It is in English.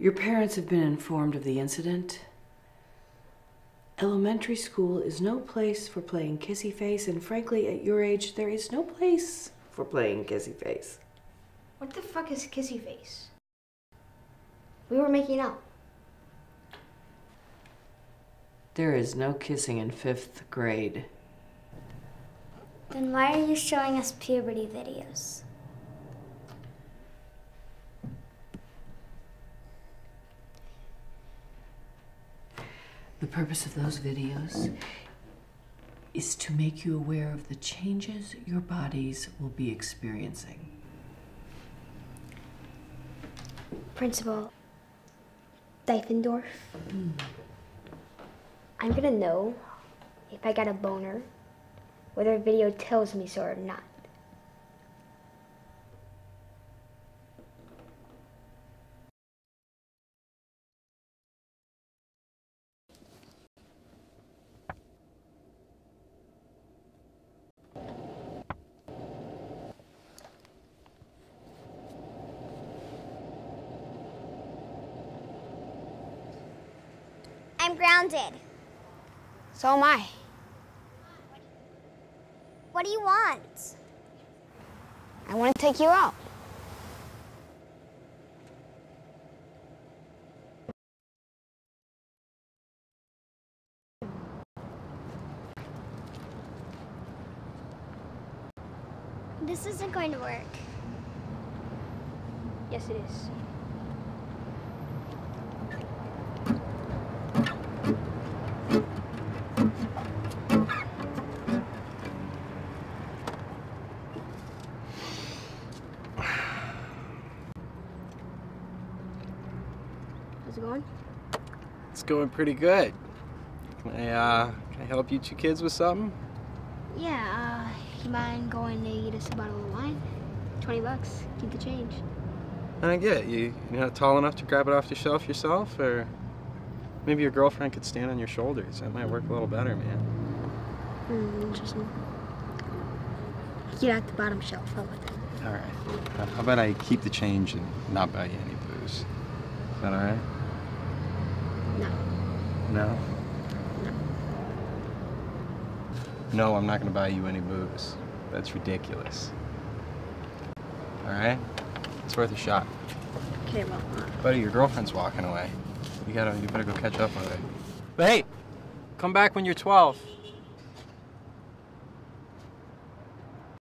Your parents have been informed of the incident. Elementary school is no place for playing kissy face, and frankly, at your age, there is no place for playing kissy face. What the fuck is kissy face? We were making up. There is no kissing in 5th grade. Then why are you showing us puberty videos? The purpose of those videos is to make you aware of the changes your bodies will be experiencing. Principal Diefendorf, I'm gonna know if I got a boner, whether a video tells me so or not. I'm grounded. So am I. What do you want? I want to take you out. This isn't going to work. Yes, it is. How's it going? It's going pretty good. Can I help you two kids with something? Yeah, you mind going to get us a bottle of wine? 20 bucks, keep the change. I get it. You're not tall enough to grab it off the shelf yourself, or maybe your girlfriend could stand on your shoulders. That might work a little better, man. Interesting. Get out the bottom shelf, how about that? All right. How about I keep the change and not buy you any booze? Is that all right? No. No? No. No, I'm not going to buy you any booze. That's ridiculous. All right? It's worth a shot. Okay, well. Buddy, your girlfriend's walking away. You better go catch up with her. But hey, come back when you're 12.